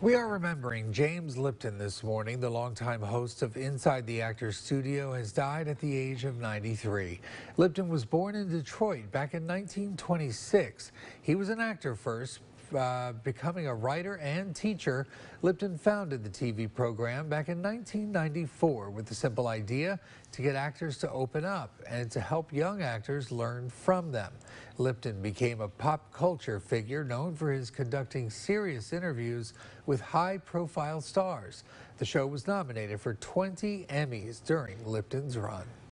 We are remembering James Lipton this morning. The longtime host of Inside the Actors Studio has died at the age of 93. Lipton was born in Detroit back in 1926. He was an actor first, becoming a writer and teacher. Lipton founded the TV program back in 1994 with the simple idea to get actors to open up and to help young actors learn from them. Lipton became a pop culture figure known for his conducting serious interviews with high-profile stars. The show was nominated for 20 Emmys during Lipton's run.